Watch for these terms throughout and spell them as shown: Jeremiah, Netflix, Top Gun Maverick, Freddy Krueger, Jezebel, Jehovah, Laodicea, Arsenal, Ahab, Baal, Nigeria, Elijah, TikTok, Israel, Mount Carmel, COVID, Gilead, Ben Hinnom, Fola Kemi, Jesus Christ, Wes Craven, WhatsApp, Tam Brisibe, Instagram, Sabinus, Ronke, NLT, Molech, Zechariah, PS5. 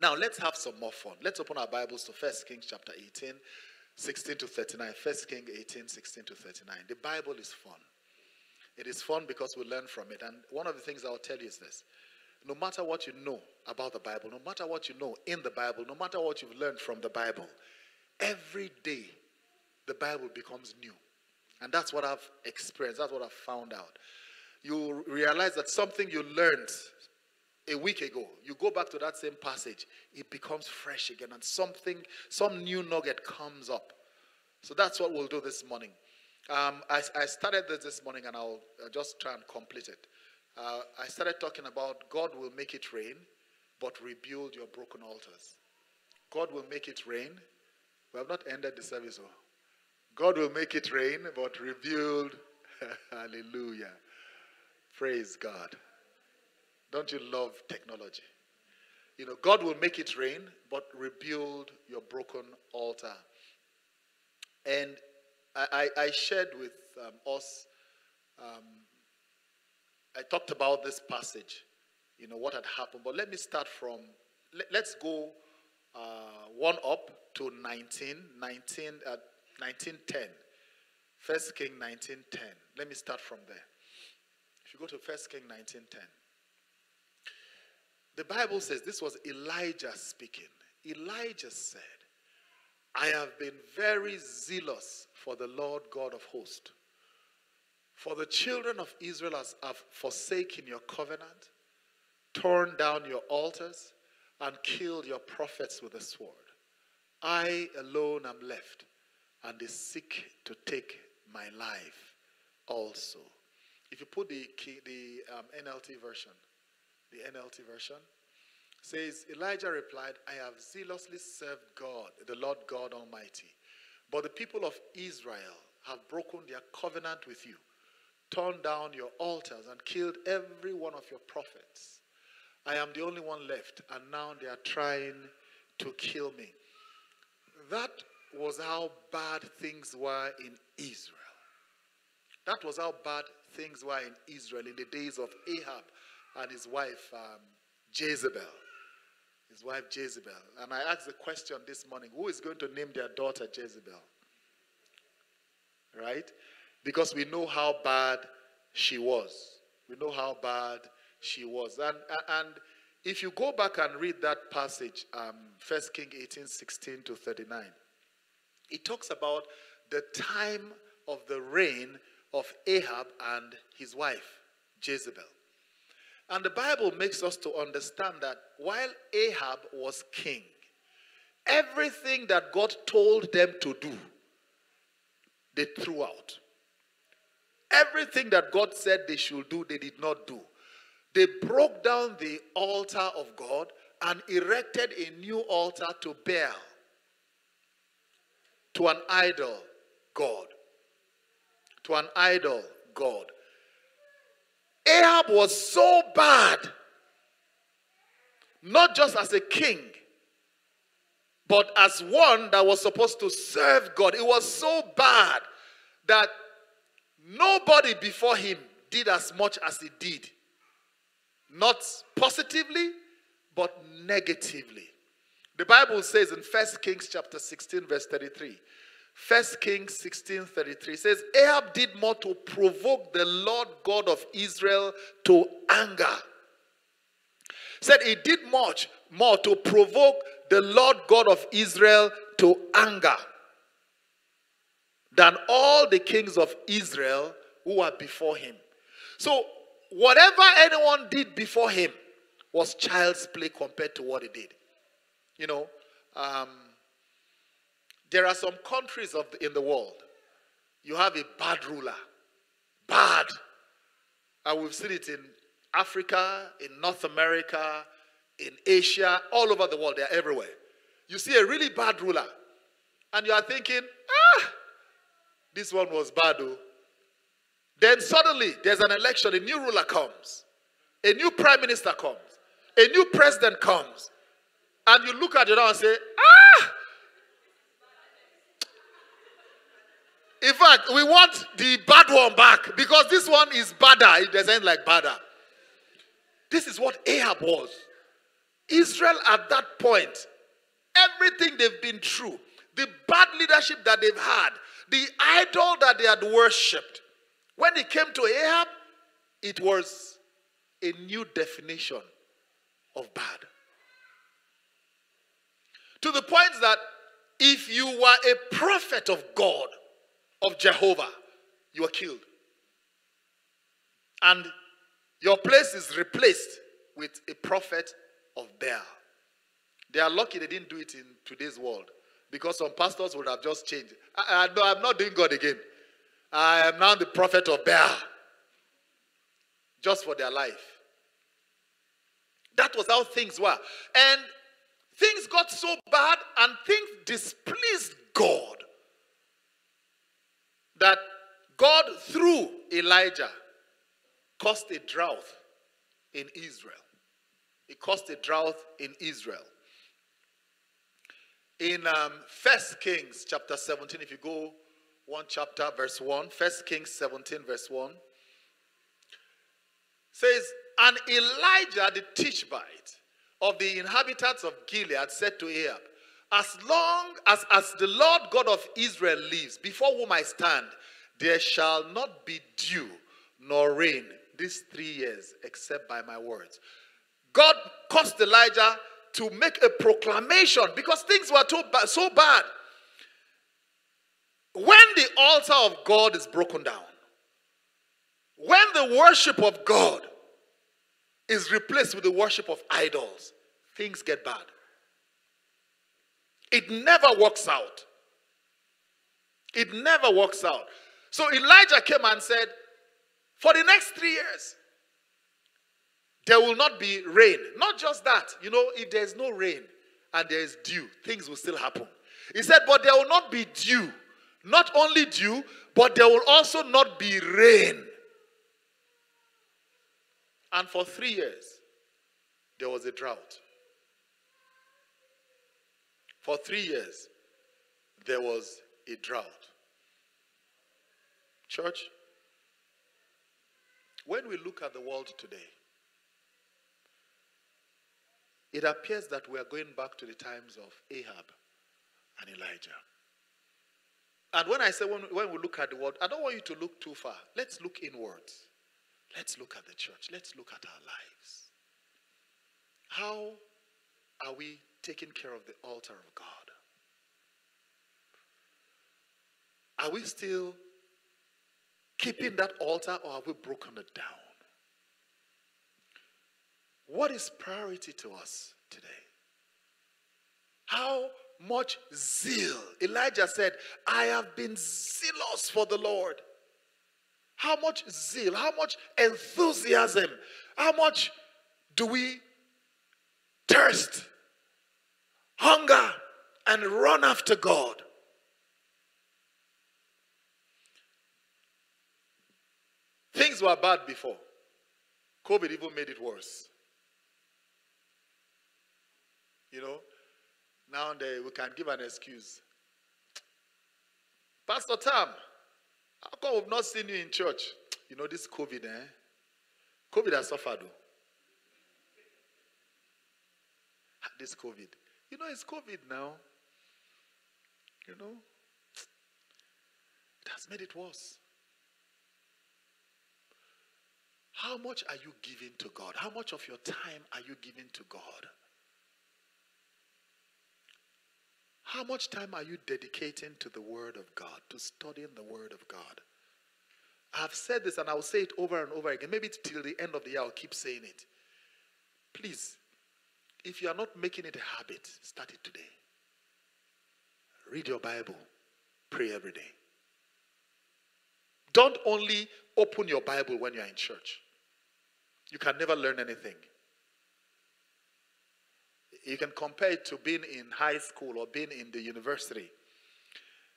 Now, let's have some more fun. Let's open our Bibles to 1 Kings chapter 18, 16 to 39. 1 Kings 18, 16 to 39. The Bible is fun. It is fun because we learn from it. And one of the things I'll tell you is this. No matter what you know about the Bible, no matter what you know in the Bible, no matter what you've learned from the Bible, every day the Bible becomes new. And that's what I've experienced. That's what I've found out. You realize that something you learned a week ago, you go back to that same passage, it becomes fresh again, and some new nugget comes up. So that's what we'll do this morning. I started this morning, and I'll just try and complete it. I started talking about God will make it rain, but rebuild your broken altars. God will make it rain. We have not ended the service. Oh. God will make it rain, but rebuild. Hallelujah. Praise God. Don't you love technology? You know, God will make it rain, but rebuild your broken altar. And I shared with us, I talked about this passage, you know, what had happened. But let me start from, let's go 1 up to 19:10. 1 Kings 19:10. Let me start from there. If you go to 1 Kings 19:10. The Bible says this was Elijah speaking. Elijah said, I have been very zealous for the Lord God of hosts. For the children of Israel have forsaken your covenant, torn down your altars, and killed your prophets with the sword. I alone am left, and they seek to take my life also. If you put the NLT version, the NLT version says, Elijah replied, I have zealously served God, the Lord God Almighty. But the people of Israel have broken their covenant with you, torn down your altars, and killed every one of your prophets. I am the only one left, and now they are trying to kill me. That was how bad things were in Israel. That was how bad things were in Israel in the days of Ahab and his wife, Jezebel. His wife, Jezebel. And I asked the question this morning, who is going to name their daughter Jezebel? Right? Because we know how bad she was. We know how bad she was. And if you go back and read that passage, 1 Kings 18, 16 to 39, it talks about the time of the reign of Ahab and his wife, Jezebel. And the Bible makes us to understand that while Ahab was king, everything that God told them to do, they threw out. Everything that God said they should do, they did not do. They broke down the altar of God and erected a new altar to Baal, to an idol god. To an idol god. Ahab was so bad, not just as a king, but as one that was supposed to serve God. It was so bad that nobody before him did as much as he did. Not positively, but negatively. The Bible says in 1 Kings chapter 16 verse 33. 1 Kings 16:33 says, Ahab did more to provoke the Lord God of Israel to anger. Said he did much more to provoke the Lord God of Israel to anger than all the kings of Israel who were before him. So whatever anyone did before him was child's play compared to what he did. You know, there are some countries in the world, you have a bad ruler. Bad. And we've seen it in Africa, in North America, in Asia, all over the world. They're everywhere. You see a really bad ruler. And you are thinking, ah, this one was bad. Oh. Then suddenly, there's an election. A new ruler comes. A new prime minister comes. A new president comes. And you look at it now and say, ah! In fact, we want the bad one back because this one is badder. It doesn't like badder. This is what Ahab was. Israel at that point, everything they've been through, the bad leadership that they've had, the idol that they had worshipped, when it came to Ahab, it was a new definition of bad. To the point that if you were a prophet of God, of Jehovah, you were killed. And your place is replaced with a prophet of Baal. They are lucky they didn't do it in today's world, because some pastors would have just changed. No, I'm not doing God again. I am now the prophet of Baal. Just for their life. That was how things were. And things got so bad and things displeased God, that God, through Elijah, caused a drought in Israel. It caused a drought in Israel. In 1 Kings chapter 17, if you go one chapter, verse 1. 1 Kings 17, verse 1. Says, and Elijah the Tishbite of the inhabitants of Gilead said to Ahab, as long as the Lord God of Israel lives, before whom I stand, there shall not be dew nor rain these 3 years, except by my words. God caused Elijah to make a proclamation, because things were so bad. When the altar of God is broken down, when the worship of God is replaced with the worship of idols, things get bad. It never works out. It never works out. So Elijah came and said, for the next 3 years, there will not be rain. Not just that. You know, if there is no rain and there is dew, things will still happen. He said, but there will not be dew. Not only dew, but there will also not be rain. And for 3 years, there was a drought. For 3 years, there was a drought. Church, when we look at the world today, it appears that we are going back to the times of Ahab and Elijah. And when I say when we look at the world, I don't want you to look too far. Let's look inwards. Let's look at the church. Let's look at our lives. How are we taking care of the altar of God? Are we still keeping that altar, or have we broken it down? What is priority to us today? How much zeal? Elijah said, I have been zealous for the Lord. How much zeal, how much enthusiasm, how much do we thirst, hunger, and run after God? Things were bad before. COVID even made it worse. You know, now and then we can give an excuse. Pastor Tam, how come we've not seen you in church? You know, this COVID, eh? COVID has suffered. This COVID. You know, it's COVID now. You know? It has made it worse. How much are you giving to God? How much of your time are you giving to God? How much time are you dedicating to the Word of God, to studying the Word of God? I've said this and I'll say it over and over again. Maybe it's till the end of the year I'll keep saying it. Please, if you are not making it a habit, start it today. Read your Bible. Pray every day. Don't only open your Bible when you're in church. You can never learn anything. You can compare it to being in high school or being in the university.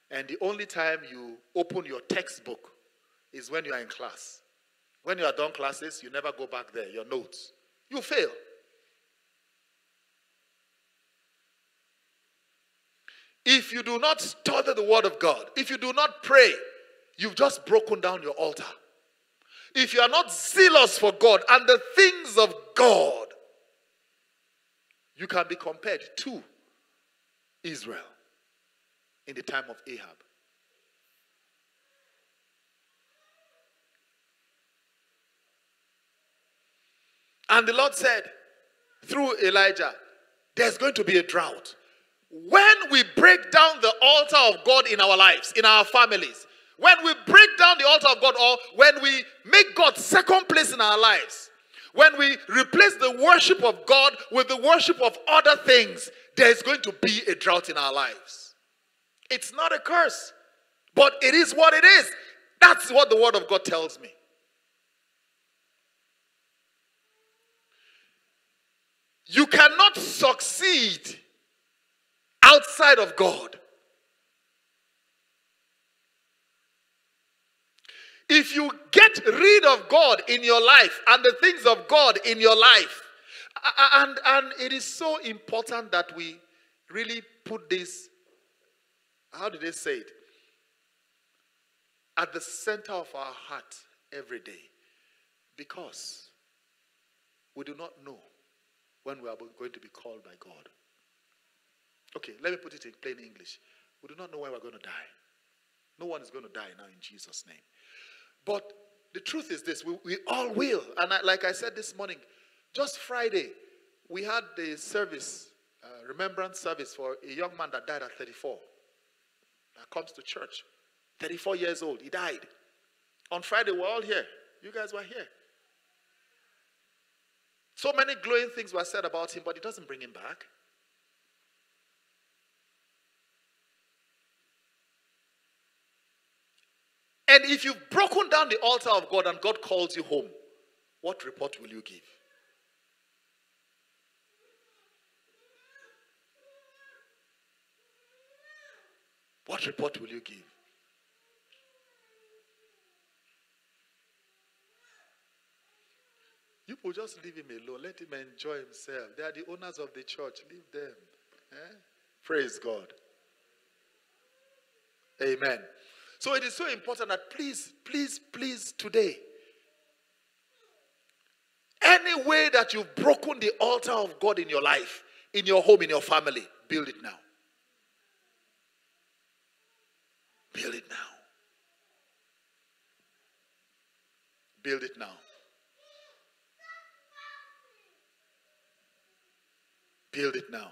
And the only time you open your textbook is when you are in class. When you are done classes, you never go back there, your notes. You fail. If you do not study the Word of God, if you do not pray, you've just broken down your altar. If you are not zealous for God and the things of God, You can be compared to Israel in the time of Ahab. And the Lord said through Elijah, there's going to be a drought. When we break down the altar of God in our lives, in our families, when we break down the altar of God, or when we make God second place in our lives, when we replace the worship of God with the worship of other things, there is going to be a drought in our lives. It's not a curse, but it is what it is. That's what the Word of God tells me. You cannot succeed outside of God. If you get rid of God in your life and the things of God in your life, and it is so important that we really put this, how did they say it? At the center of our heart every day. Because we do not know when we are going to be called by God. Okay, let me put it in plain English. We do not know when we're going to die. No one is going to die now in Jesus' name. But the truth is this, we all will. And like I said this morning, just Friday, we had the service, remembrance service for a young man that died at 34. That comes to church. 34 years old, he died. On Friday, we're all here. You guys were here. So many glowing things were said about him, but it doesn't bring him back. And if you've broken down the altar of God and God calls you home, what report will you give? What report will you give? You will just leave him alone. Let him enjoy himself. They are the owners of the church. Leave them. Eh? Praise God. Amen. So it is so important that please, please, please today, any way that you've broken the altar of God in your life, in your home, in your family, build it now. Build it now. Build it now. Build it now.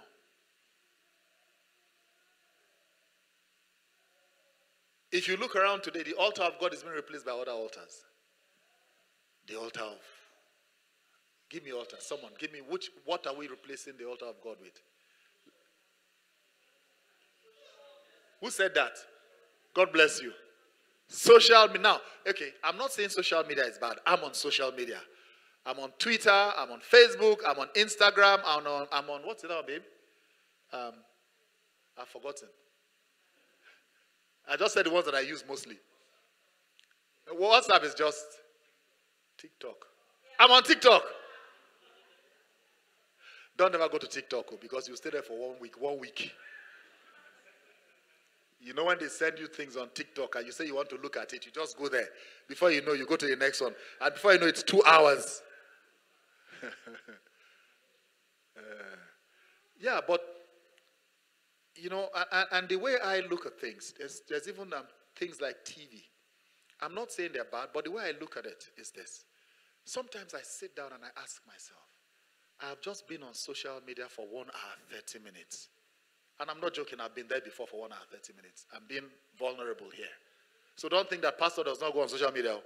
If you look around today, the altar of God is being replaced by other altars. The altar of... Give me altar. Someone, give me which... What are we replacing the altar of God with? Who said that? God bless you. Social media. Now, okay, I'm not saying social media is bad. I'm on social media. I'm on Twitter, I'm on Facebook, I'm on Instagram, I'm on what's it now, babe? I've forgotten. I just said the ones that I use mostly. WhatsApp is just TikTok. I'm on TikTok. Don't ever go to TikTok because you stay there for 1 week. 1 week. You know when they send you things on TikTok and you say you want to look at it, you just go there. Before you know, you go to the next one. And before you know, it's 2 hours. Yeah, but, you know, and the way I look at things, there's even things like TV. I'm not saying they're bad, but the way I look at it is this. Sometimes I sit down and I ask myself, I've just been on social media for 1 hour, 30 minutes. And I'm not joking, I've been there before for 1 hour, 30 minutes. I'm being vulnerable here. So don't think that pastor does not go on social media.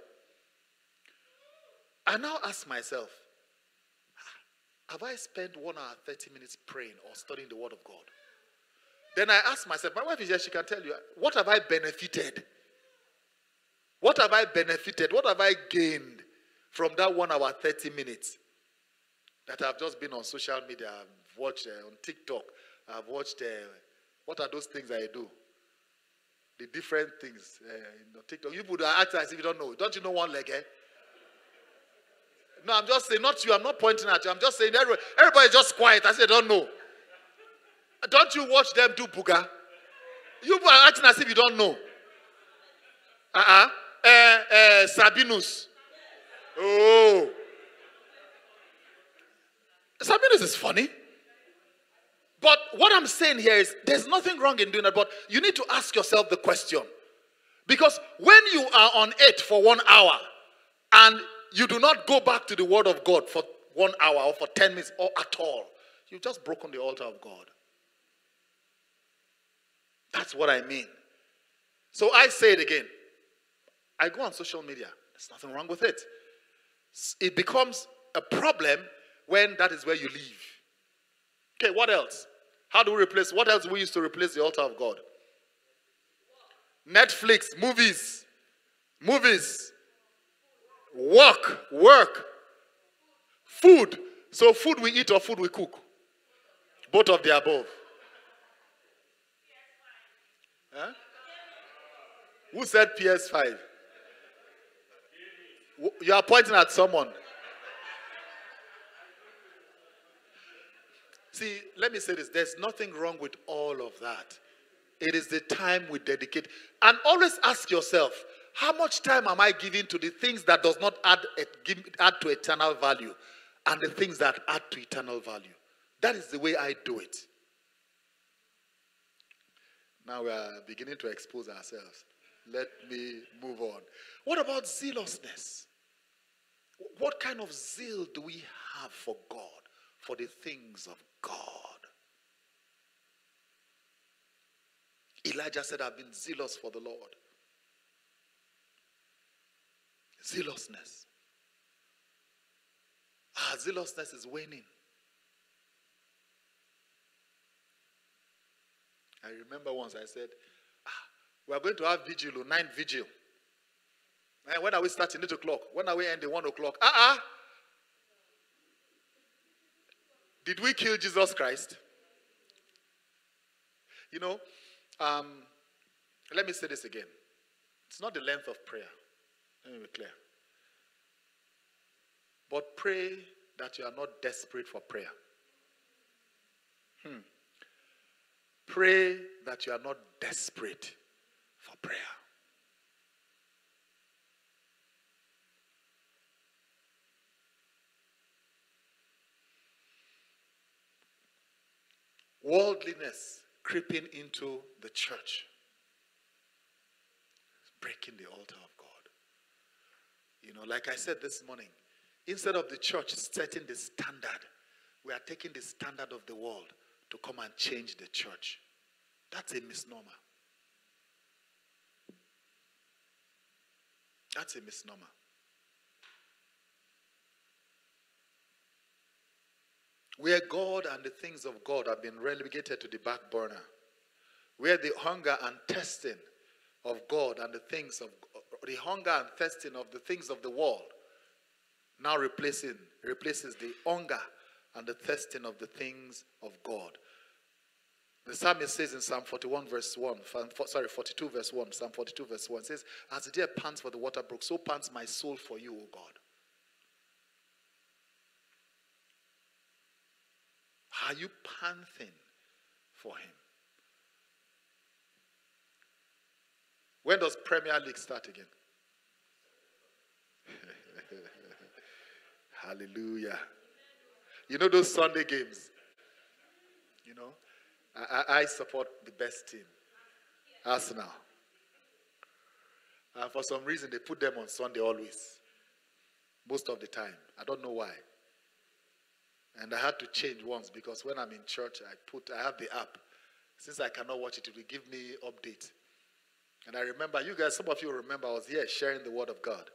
I now ask myself, have I spent 1 hour, 30 minutes praying or studying the Word of God? Then I ask myself, my wife is here, she can tell you, what have I benefited? What have I benefited? What have I gained from that 1 hour, 30 minutes that I've just been on social media, I've watched on TikTok, I've watched, what are those things I do? The different things in TikTok. You would act as if you don't know. Don't you know one leg, eh? No, I'm just saying, not you. I'm not pointing at you. I'm just saying, everybody's just quiet. I say, don't know. Don't you watch them do booga? You are acting as if you don't know. Sabinus. Oh. Sabinus is funny. But what I'm saying here is there's nothing wrong in doing that, but you need to ask yourself the question. Because when you are on it for 1 hour and you do not go back to the word of God for 1 hour or for 10 minutes or at all, you've just broken the altar of God. That's what I mean. So I say it again. I go on social media. There's nothing wrong with it. It becomes a problem when that is where you live. Okay, what else? How do we replace? What else we use to replace the altar of God? Netflix, movies, work, food. So food we eat or food we cook? Both of the above. Huh? Who said PS5? You are pointing at someone. See, let me say this. There's nothing wrong with all of that. It is the time we dedicate. And always ask yourself, how much time am I giving to the things that does not add to eternal value and the things that add to eternal value? That is the way I do it. Now we are beginning to expose ourselves. Let me move on. What about zealousness? What kind of zeal do we have for God, for the things of God? Elijah said, I've been zealous for the Lord. Zealousness. Our zealousness is waning. I remember once I said, we are going to have vigil, or night vigil. And when are we starting? 8 o'clock. When are we ending? 1 o'clock. Did we kill Jesus Christ? You know, let me say this again. It's not the length of prayer. Let me be clear. But pray that you are not desperate for prayer. Pray that you are not desperate for prayer. Worldliness creeping into the church. Breaking the altar of God. You know, like I said this morning, instead of the church setting the standard, we are taking the standard of the world to come and change the church. That's a misnomer. That's a misnomer. Where God and the things of God have been relegated to the back burner. Where the hunger and testing of God and the things of the hunger and thirsting of the things of the world now replaces the hunger and the thirsting of the things of God. The psalmist says in Psalm 42 verse 1, Psalm 42 verse 1, says, as the deer pants for the water brook, so pants my soul for you, O God. Are you panting for him? When does Premier League start again? Hallelujah. You know those Sunday games? You know? I support the best team. Arsenal. And for some reason, they put them on Sunday always. Most of the time. I don't know why. And I had to change once because when I'm in church, I have the app. Since I cannot watch it, it will give me update. And I remember, you guys, some of you remember, I was here sharing the word of God.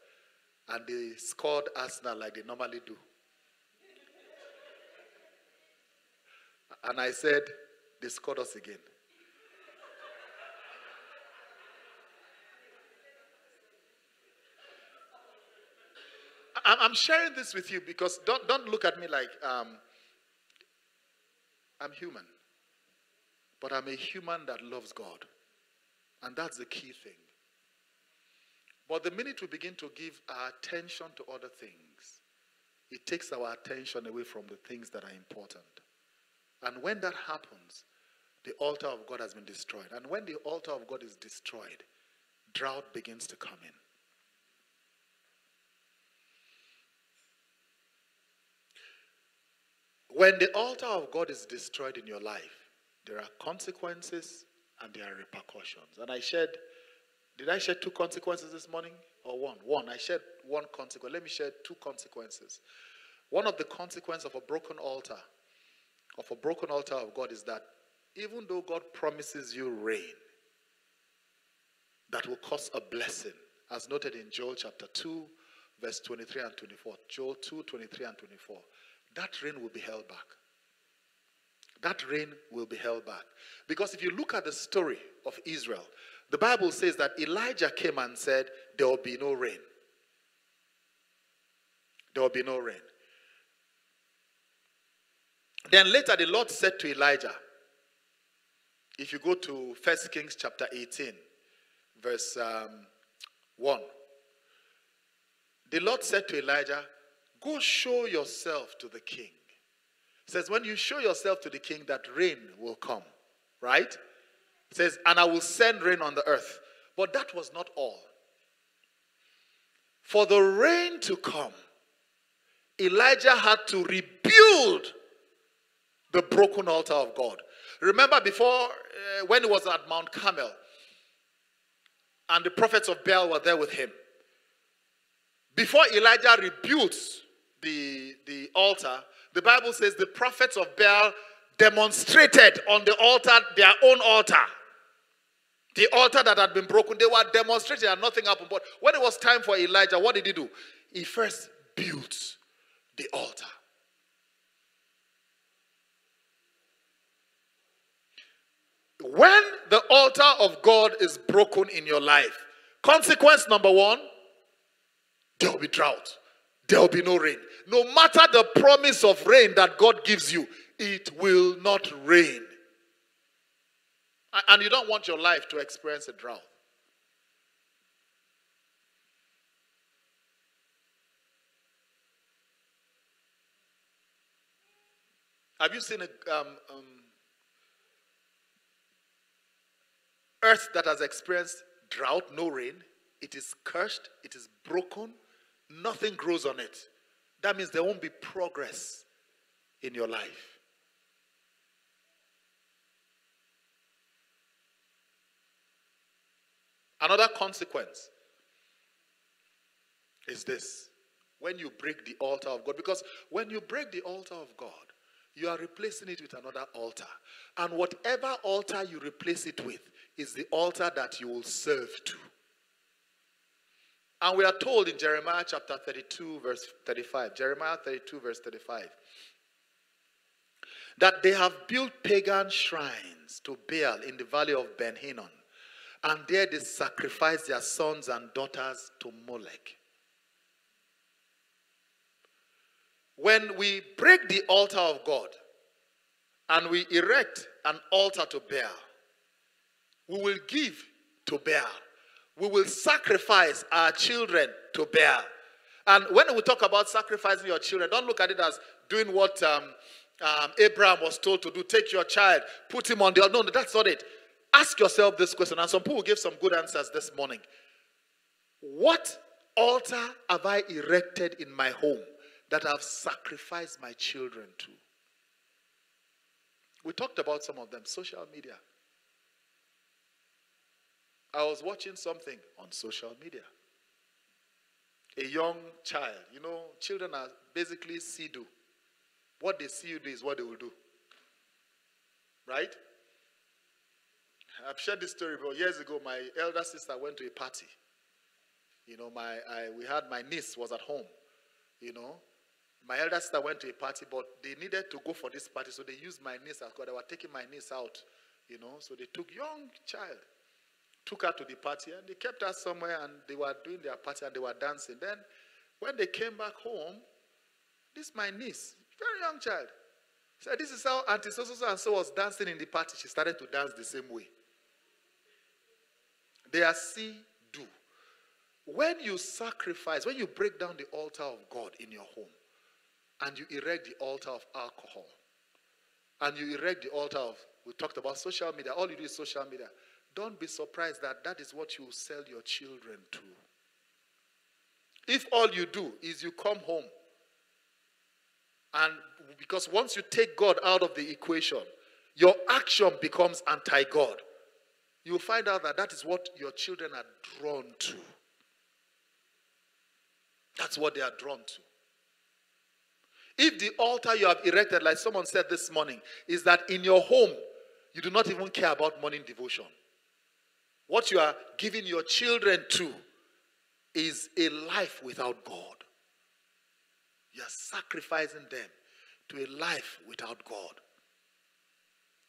And they scored Arsenal like they normally do. And I said, they scored us again. I'm sharing this with you because don't look at me like I'm human. But I'm a human that loves God. And that's the key thing. But the minute we begin to give our attention to other things, it takes our attention away from the things that are important. And when that happens, the altar of God has been destroyed. And when the altar of God is destroyed, drought begins to come in. When the altar of God is destroyed in your life, There are consequences and there are repercussions. And I shared, did I share two consequences this morning or one? One, I shared one consequence. Let me share two consequences. One of the consequences of a broken altar of God is that even though God promises you rain, that will cause a blessing, as noted in Joel chapter 2, verse 23 and 24. Joel 2, 23 and 24. That rain will be held back. That rain will be held back. Because if you look at the story of Israel, the Bible says that Elijah came and said, there will be no rain. There will be no rain. Then later the Lord said to Elijah, if you go to 1 Kings chapter 18, verse 1. The Lord said to Elijah, go show yourself to the king. It says, when you show yourself to the king, that rain will come. Right? It says, and I will send rain on the earth. But that was not all. For the rain to come, Elijah had to rebuild the broken altar of God. Remember before, when he was at Mount Carmel, and the prophets of Baal were there with him. Before Elijah rebuilds the altar, the Bible says the prophets of Baal demonstrated on the altar, their own altar. The altar that had been broken, they were demonstrating and nothing happened. But when it was time for Elijah, what did he do? He first built the altar. When the altar of God is broken in your life, consequence number one, there will be drought. There will be no rain. No matter the promise of rain that God gives you, it will not rain. And you don't want your life to experience a drought. Have you seen a earth that has experienced drought, no rain? It is cursed, it is broken, nothing grows on it. That means there won't be progress in your life. Another consequence is this: when you break the altar of God, because when you break the altar of God, you are replacing it with another altar. And whatever altar you replace it with is the altar that you will serve to. And we are told in Jeremiah chapter 32 verse 35. Jeremiah 32 verse 35. That they have built pagan shrines to Baal in the valley of Ben Hinnom. And there they sacrifice their sons and daughters to Molech. When we break the altar of God and we erect an altar to Baal, we will give to Baal. We will sacrifice our children to Baal. And when we talk about sacrificing your children, don't look at it as doing what Abraham was told to do. Take your child, put him on the altar. No, that's not it. Ask yourself this question. And some people will give some good answers this morning. What altar have I erected in my home that I've sacrificed my children to? We talked about some of them. Social media. I was watching something on social media. A young child. You know, children are basically see-do. What they see you do is what they will do. Right? I've shared this story before. Years ago, my elder sister went to a party. You know, my niece was at home. You know, my elder sister went to a party, but they needed to go for this party, so they used my niece. They were taking my niece out. You know, so they took young child. Took her to the party and they kept her somewhere and they were doing their party and they were dancing. Then when they came back home, this my niece, very young child, said, this is how Auntie So-so-so and so was dancing in the party. She started to dance the same way. They are see-do. When you sacrifice, when you break down the altar of God in your home and you erect the altar of alcohol and you erect the altar of, we talked about social media, all you do is social media. Don't be surprised that that is what you sell your children to. If all you do is you come home, and because once you take God out of the equation, your action becomes anti-God. You'll find out that that is what your children are drawn to. That's what they are drawn to. If the altar you have erected, like someone said this morning, is that in your home, you do not even care about morning devotion. What you are giving your children to is a life without God. You are sacrificing them to a life without God.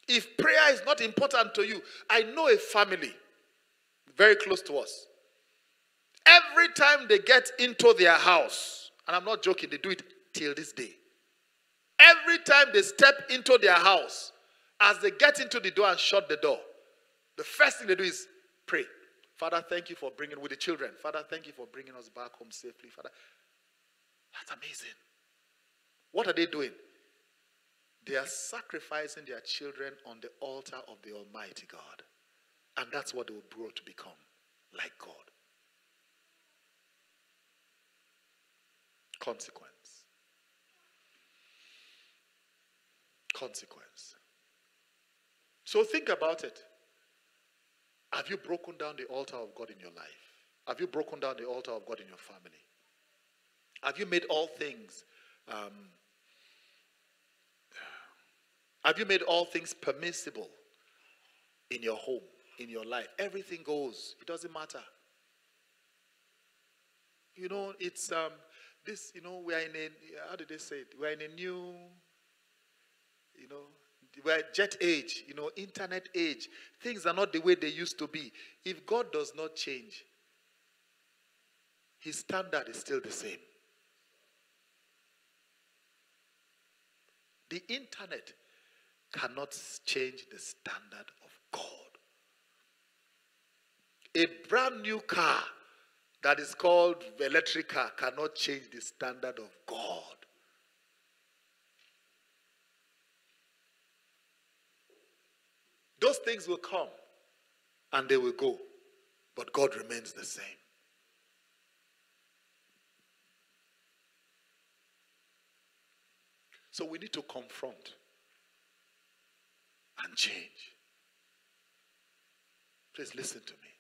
If prayer is not important to you, I know a family very close to us. Every time they get into their house, and I'm not joking, they do it till this day. Every time they step into their house, as they get into the door and shut the door, the first thing they do is pray. Father, thank you for bringing with the children. Father, thank you for bringing us back home safely. Father, that's amazing. What are they doing? They are sacrificing their children on the altar of the Almighty God. And that's what they will grow to become, like God. Consequence. Consequence. So think about it. Have you broken down the altar of God in your life? Have you broken down the altar of God in your family? Have you made all things permissible in your home, in your life? Everything goes. It doesn't matter. You know, it's this, you know, we are in a, how did they say it? We are in a new, you know, we're jet age, you know, internet age. Things are not the way they used to be. If God does not change, his standard is still the same. The internet cannot change the standard of God. A brand new car that is called electric car cannot change the standard of God. Those things will come and they will go, but God remains the same. So we need to confront and change. Please listen to me.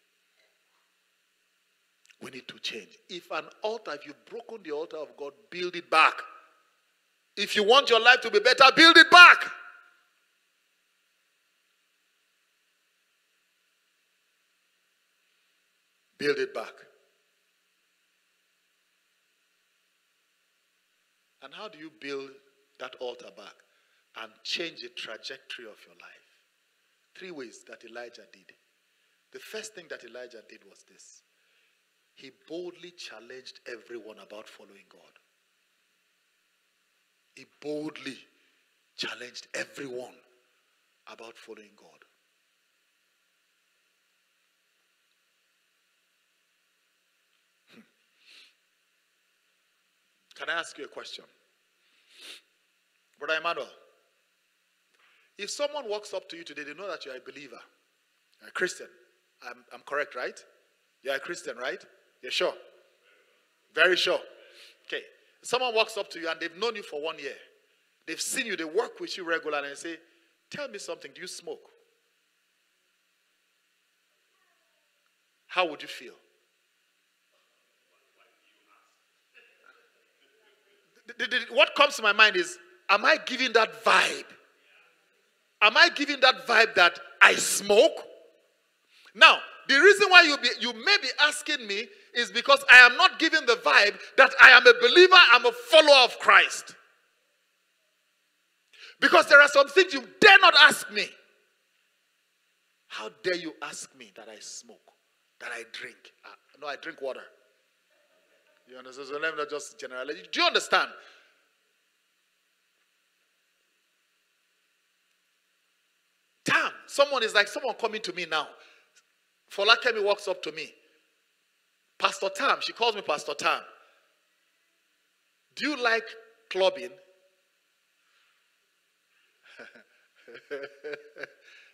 We need to change. If an altar, if you've broken the altar of God, build it back. If you want your life to be better, build it back. Build it back. And how do you build that altar back and change the trajectory of your life? Three ways that Elijah did. The first thing that Elijah did was this. He boldly challenged everyone about following God. He boldly challenged everyone about following God. Can I ask you a question? Brother Emmanuel, if someone walks up to you today, they know that you are a believer, you're a Christian. I'm correct, right? You're a Christian, right? You're sure? Very sure. Okay. Someone walks up to you and they've known you for 1 year. They've seen you, they work with you regularly, and they say, tell me something, do you smoke? How would you feel? What comes to my mind is, am I giving that vibe? Am I giving that vibe that I smoke? Now, the reason why you may be asking me is because I am not giving the vibe that I am a believer, I'm a follower of Christ. Because there are some things you dare not ask me. How dare you ask me that I smoke, that I drink? No, I drink water. You understand? So let me not just generalize. Do you understand? Damn, someone is like someone coming to me now. Fola Kemi walks up to me. Pastor Tam, she calls me Pastor Tam. Do you like clubbing?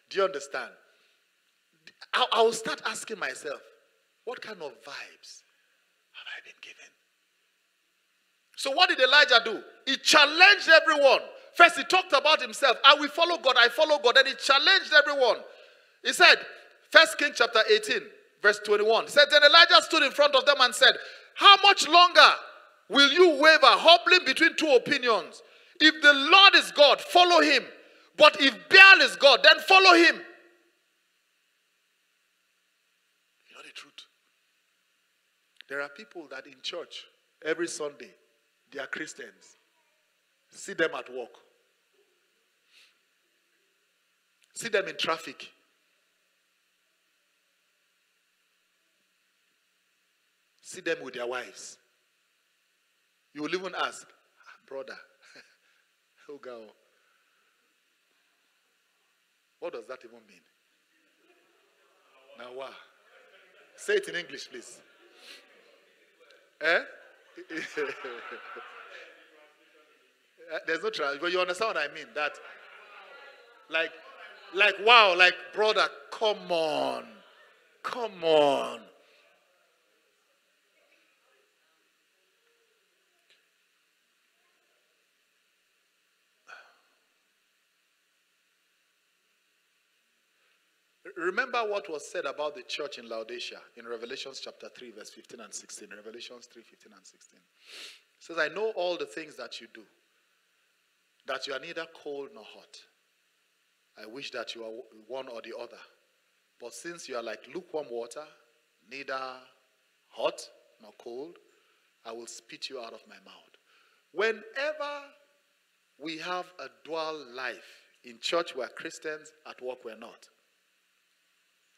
Do you understand? I will start asking myself, what kind of vibes have I been given? So what did Elijah do? He challenged everyone. First, he talked about himself. I will follow God. I follow God. And he challenged everyone. He said, 1 Kings chapter 18, verse 21. He said, then Elijah stood in front of them and said, how much longer will you waver, hobbling between two opinions? If the Lord is God, follow him. But if Baal is God, then follow him. You know the truth. There are people that in church, every Sunday, they are Christians. See them at work. See them in traffic. See them with their wives. You will even ask, brother, oh girl, what does that even mean? Now, wow. Say it in English, please. Eh? There's no trans, but you understand what I mean. That, like, wow, like, brother, come on, come on. Remember what was said about the church in Laodicea in Revelation chapter 3, verse 15 and 16. Revelations 3, 15 and 16. It says, I know all the things that you do, that you are neither cold nor hot. I wish that you are one or the other. But since you are like lukewarm water, neither hot nor cold, I will spit you out of my mouth. Whenever we have a dual life, in church we are Christians, at work we are not.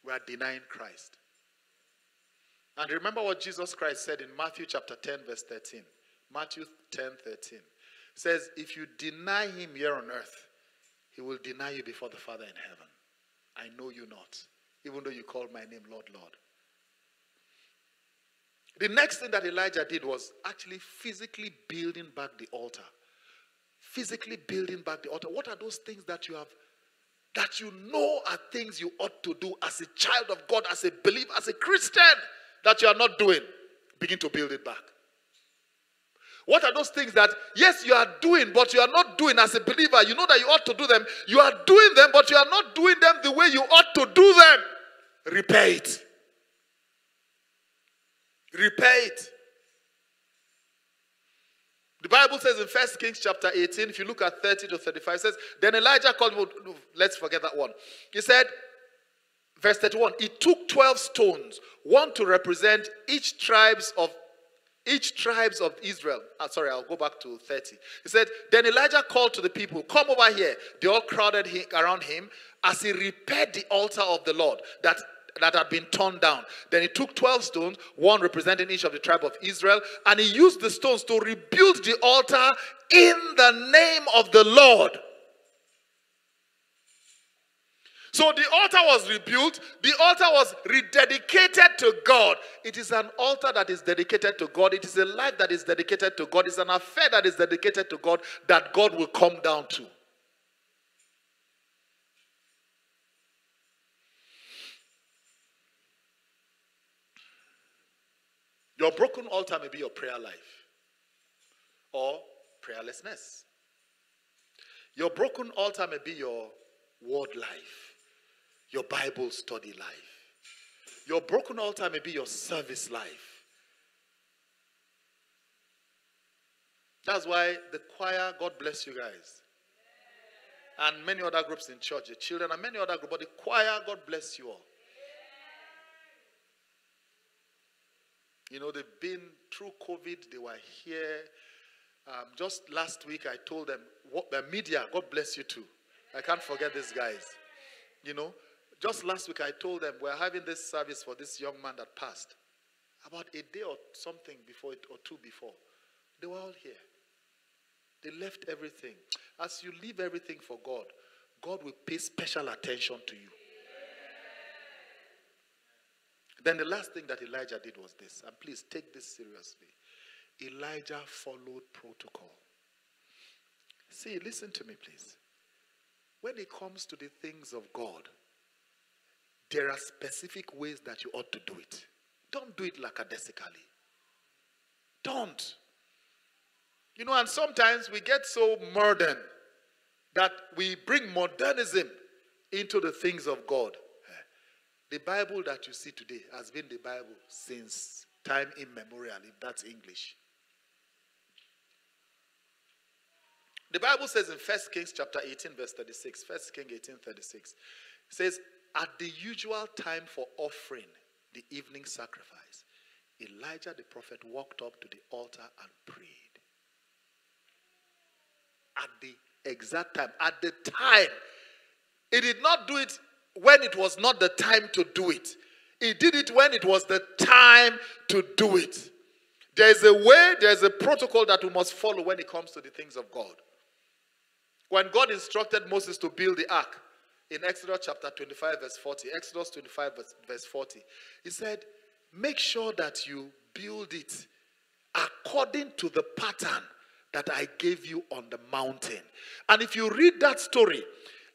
We are denying Christ. And remember what Jesus Christ said in Matthew chapter 10 verse 13. Matthew 10, 13. Says, if you deny him here on earth, he will deny you before the Father in heaven. I know you not, even though you call my name Lord, Lord. The next thing that Elijah did was actually physically building back the altar. Physically building back the altar. What are those things that you have, that you know are things you ought to do as a child of God, as a believer, as a Christian, that you are not doing? Begin to build it back. What are those things that, yes, you are doing, but you are not doing as a believer? You know that you ought to do them. You are doing them, but you are not doing them the way you ought to do them. Repair it. Repair it. The Bible says in 1 Kings chapter 18, if you look at 30 to 35, it says, then Elijah called, let's forget that one. He said, verse 31, he took 12 stones, one to represent each tribes of Israel. Sorry, I'll go back to 30. He said, then Elijah called to the people, come over here. They all crowded around him as he repaired the altar of the Lord that had been torn down. Then he took 12 stones, one representing each of the tribe of Israel, and he used the stones to rebuild the altar in the name of the Lord. So the altar was rebuilt. The altar was rededicated to God. It is an altar that is dedicated to God. It is a life that is dedicated to God. It's an affair that is dedicated to God, that God will come down to. Your broken altar may be your prayer life or prayerlessness. Your broken altar may be your word life, your Bible study life. Your broken altar may be your service life. That's why the choir, God bless you guys. And many other groups in church, the children and many other groups, but the choir, God bless you all. You know, they've been through COVID. They were here. Just last week, I told them, what the media, God bless you too. I can't forget these guys. You know, just last week, I told them, we're having this service for this young man that passed. About a day or something before it, or two before, they were all here. They left everything. As you leave everything for God, God will pay special attention to you. Then the last thing that Elijah did was this. And please take this seriously. Elijah followed protocol. See, listen to me, please. When it comes to the things of God, there are specific ways that you ought to do it. Don't do it lackadaisically. Don't. You know, and sometimes we get so modern that we bring modernism into the things of God. The Bible that you see today has been the Bible since time immemorial, if that's English. The Bible says in 1 Kings chapter 18, verse 36, 1 Kings 18, 36, it says, at the usual time for offering the evening sacrifice, Elijah the prophet walked up to the altar and prayed. At the exact time, at the time. He did not do it when it was not the time to do it. He did it when it was the time to do it. There's a way, there's a protocol that we must follow when it comes to the things of God. When God instructed Moses to build the ark, in Exodus chapter 25 verse 40, Exodus 25 verse 40, he said, make sure that you build it according to the pattern that I gave you on the mountain. And if you read that story,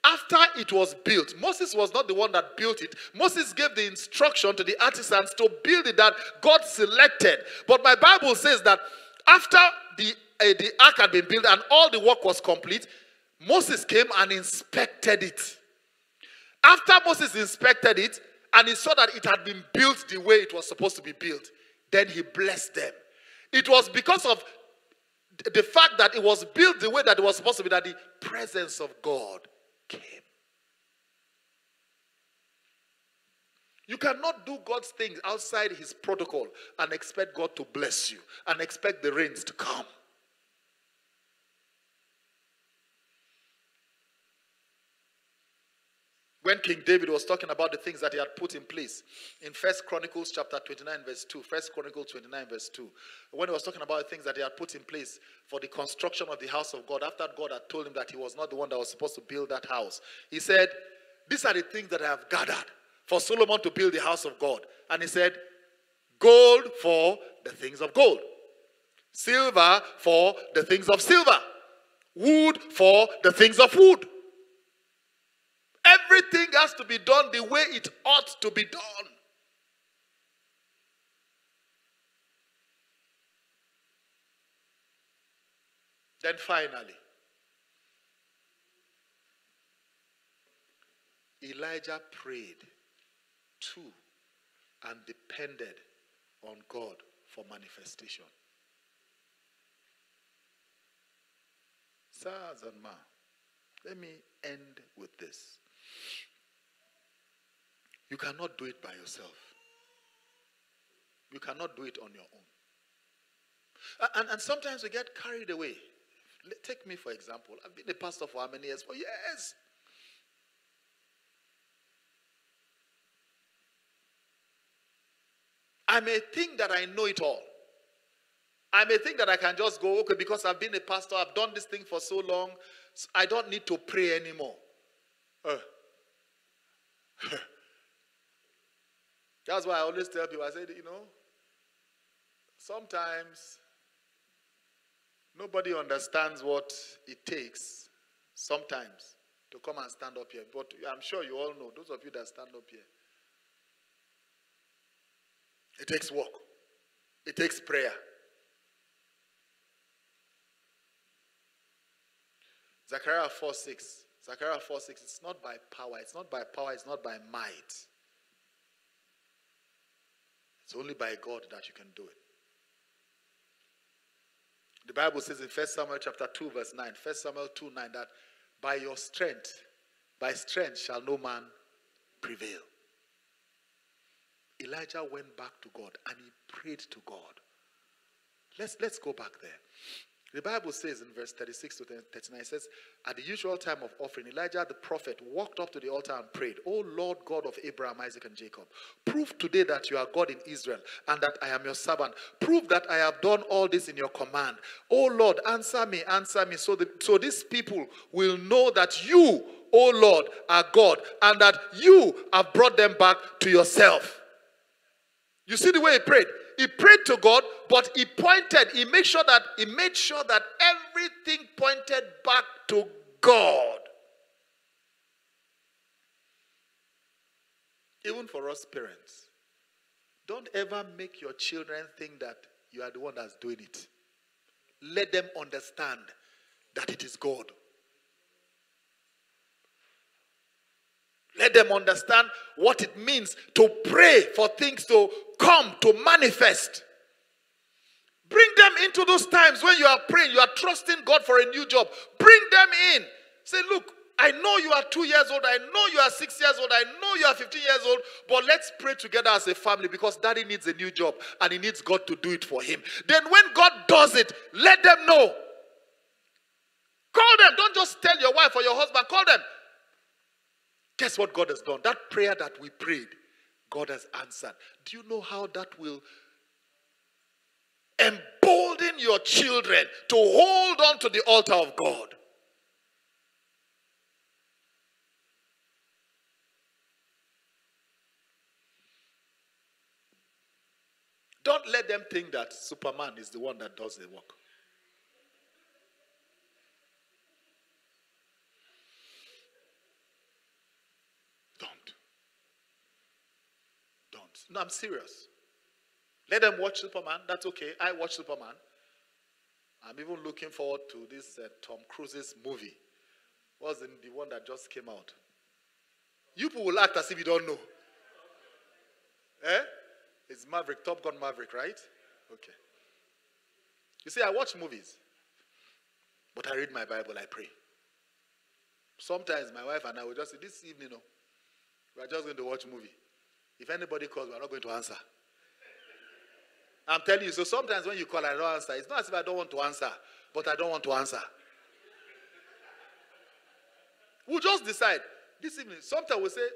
after it was built, Moses was not the one that built it. Moses gave the instruction to the artisans to build it that God selected. But my Bible says that after the ark had been built and all the work was complete, Moses came and inspected it. After Moses inspected it, and he saw that it had been built the way it was supposed to be built, then he blessed them. It was because of the fact that it was built the way that it was supposed to be that the presence of God came. You cannot do God's things outside his protocol and expect God to bless you and expect the rains to come. When King David was talking about the things that he had put in place in 1 Chronicles chapter 29 verse 2, 1 Chronicles 29 verse 2, when he was talking about the things that he had put in place for the construction of the house of God, after God had told him that he was not the one that was supposed to build that house, he said, these are the things that I have gathered for Solomon to build the house of God. And he said, gold for the things of gold, silver for the things of silver, wood for the things of wood. Everything has to be done the way it ought to be done. Then finally, Elijah prayed to and depended on God for manifestation. Sirs and ma, let me end with this. You cannot do it by yourself. You cannot do it on your own. And sometimes we get carried away. Take me for example. I've been a pastor for how many years? For years. I may think that I know it all. I may think that I can just go, okay, because I've been a pastor, I've done this thing for so long, so I don't need to pray anymore. That's why I always tell people, I said, you know, sometimes nobody understands what it takes sometimes to come and stand up here. But I'm sure you all know, those of you that stand up here, it takes work. It takes prayer. Zechariah 4:6. Zechariah 4:6, it's not by power, it's not by power, it's not by might. It's only by God that you can do it. The Bible says in 1 Samuel chapter 2 verse 9, 1 Samuel 2, 9, that by your strength, shall no man prevail. Elijah went back to God and he prayed to God. Let's go back there. The Bible says in verse 36 to 39, it says, at the usual time of offering, Elijah the prophet walked up to the altar and prayed, O Lord God of Abraham, Isaac, and Jacob, prove today that you are God in Israel and that I am your servant. Prove that I have done all this in your command. O Lord, answer me, so these people will know that you, O Lord, are God and that you have brought them back to yourself. You see the way he prayed? He prayed to God, but he pointed, he made sure that everything pointed back to God. Even for us parents, don't ever make your children think that you are the one that's doing it. Let them understand that it is God. Let them understand what it means to pray for things to come, to manifest. Bring them into those times when you are praying, you are trusting God for a new job. Bring them in. Say, look, I know you are 2 years old. I know you are 6 years old. I know you are 15 years old. But let's pray together as a family because daddy needs a new job and he needs God to do it for him. Then when God does it, let them know. Call them. Don't just tell your wife or your husband. Call them. Guess what God has done? That prayer that we prayed, God has answered. Do you know how that will embolden your children to hold on to the altar of God? Don't let them think that Superman is the one that does the work. Don't. No, I'm serious. Let them watch Superman. That's okay. I watch Superman. I'm even looking forward to this Tom Cruise's movie. Wasn't the one that just came out? You people will act as if you don't know. Eh? It's Maverick, Top Gun Maverick, right? Okay. You see, I watch movies. But I read my Bible, I pray. Sometimes my wife and I will just say, this evening, no, we are just going to watch a movie. If anybody calls, we are not going to answer. I'm telling you, so sometimes when you call, I don't answer. It's not as if I don't want to answer, but I don't want to answer. We'll just decide. This evening, sometimes we'll say,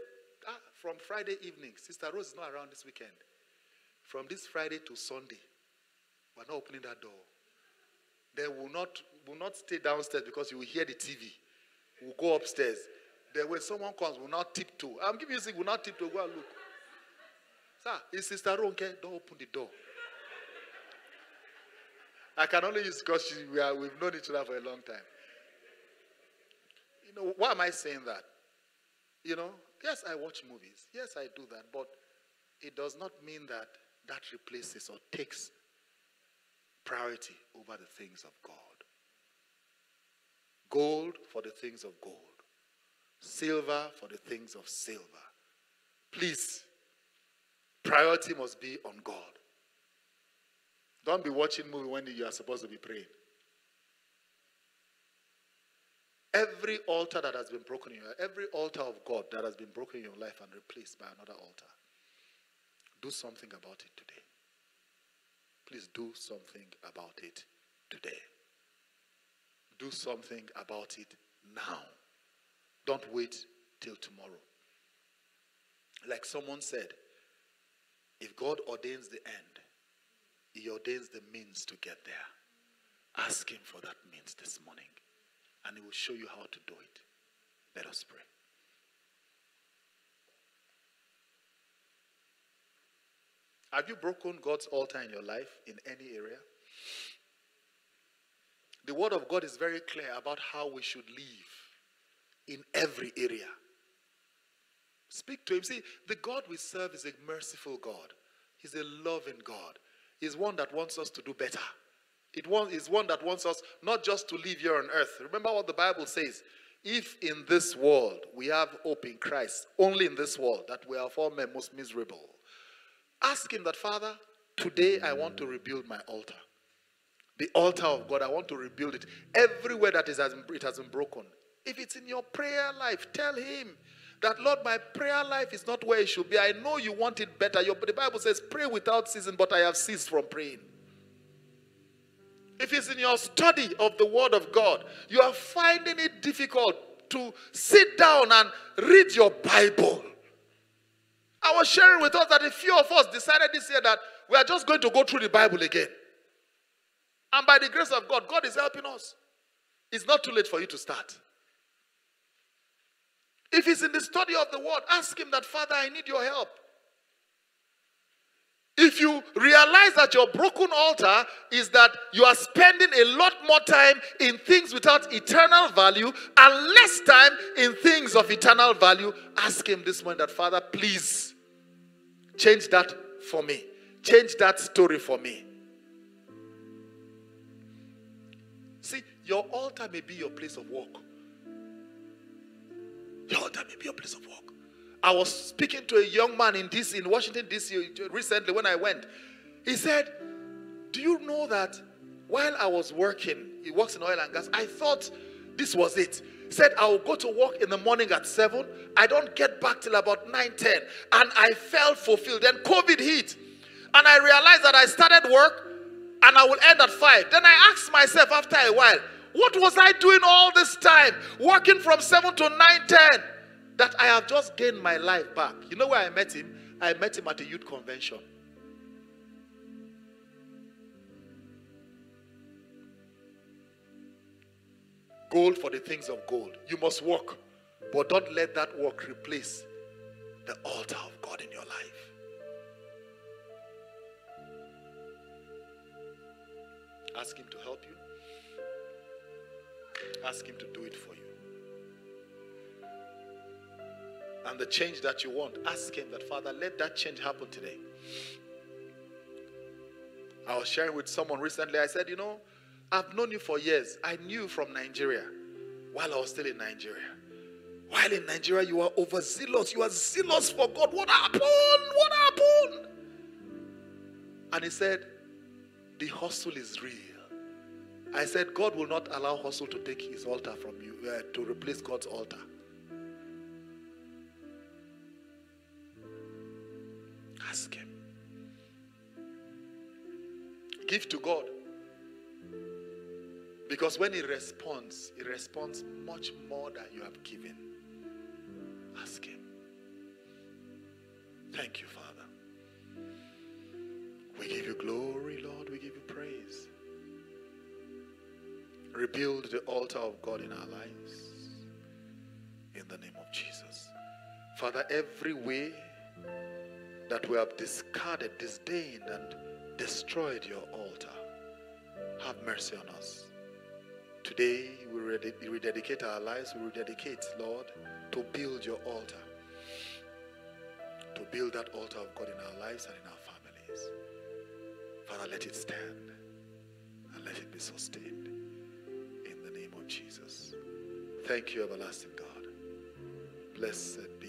ah, from Friday evening, Sister Rose is not around this weekend. From this Friday to Sunday, we're not opening that door. Then we'll not stay downstairs because you will hear the TV. We'll go upstairs. Then when someone comes, we'll not tiptoe. I'm giving you sick, we'll not tiptoe. Go and look. Sir, it's Sister Ronke. Don't open the door. I can only use because we've known each other for a long time. You know, why am I saying that? You know, yes, I watch movies. Yes, I do that. But it does not mean that that replaces or takes priority over the things of God. Gold for the things of gold. Silver for the things of silver. Please, priority must be on God. Don't be watching movie when you are supposed to be praying. Every altar that has been broken in your life, every altar of God that has been broken in your life and replaced by another altar, do something about it today. Please do something about it today. Do something about it now. Don't wait till tomorrow. Like someone said, if God ordains the end, he ordains the means to get there. Ask him for that means this morning, and he will show you how to do it. Let us pray. Have you broken God's altar in your life in any area? The word of God is very clear about how we should live in every area. Speak to him. See, the God we serve is a merciful God. He's a loving God. He's one that wants us to do better. He's one that wants us not just to live here on earth. Remember what the Bible says. If in this world we have hope in Christ, only in this world, that we are of all men most miserable. Ask him that, Father, today I want to rebuild my altar. The altar of God, I want to rebuild it. Everywhere that it has been broken. If it's in your prayer life, tell him that, Lord, my prayer life is not where it should be. I know you want it better. The Bible says, pray without ceasing, but I have ceased from praying. If it's in your study of the word of God, you are finding it difficult to sit down and read your Bible. I was sharing with us that a few of us decided this year that we are just going to go through the Bible again. And by the grace of God, God is helping us. It's not too late for you to start. If it's in the study of the word, ask him that, Father, I need your help. If you realize that your broken altar is that you are spending a lot more time in things without eternal value and less time in things of eternal value, ask him this morning that, Father, please change that for me. Change that story for me. See, your altar may be your place of work. Your altar may be your place of work. I was speaking to a young man in DC, in Washington, DC recently when I went. He said, do you know that while I was working, he works in oil and gas, I thought this was it. He said, I will go to work in the morning at 7. I don't get back till about 9, 10. And I felt fulfilled. Then COVID hit. And I realized that I started work and I will end at 5. Then I asked myself after a while, what was I doing all this time? Working from 7 to 9, 10. That I have just gained my life back. You know where I met him? I met him at a youth convention. Goal for the things of gold. You must walk, but don't let that walk replace the altar of God in your life. Ask him to help you. Ask him to do it for you. And the change that you want, ask him that, Father, let that change happen today. I was sharing with someone recently. I said, you know, I've known you for years. I knew you from Nigeria while I was still in Nigeria. While in Nigeria, you were overzealous. You were zealous for God. What happened? What happened? And he said, the hustle is real. I said, God will not allow hustle to take his altar from you, to replace God's altar. Ask him. Give to God. Because when he responds much more than you have given. Ask him. Thank you, Father. We give you glory, Lord. We give you praise. Rebuild the altar of God in our lives. In the name of Jesus. Father, every way that we have discarded, disdained, and destroyed your altar, have mercy on us. Today, we rededicate our lives. We rededicate, Lord, to build your altar. To build that altar of God in our lives and in our families. Father, let it stand and let it be sustained. In the name of Jesus. Thank you, everlasting God. Blessed be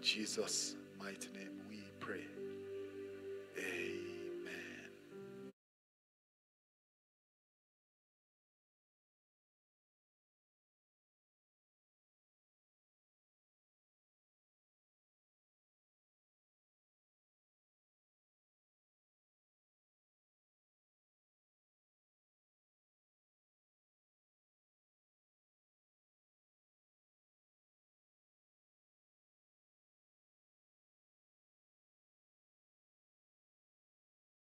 Jesus' mighty name we pray.